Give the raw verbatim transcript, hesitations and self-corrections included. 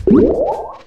What?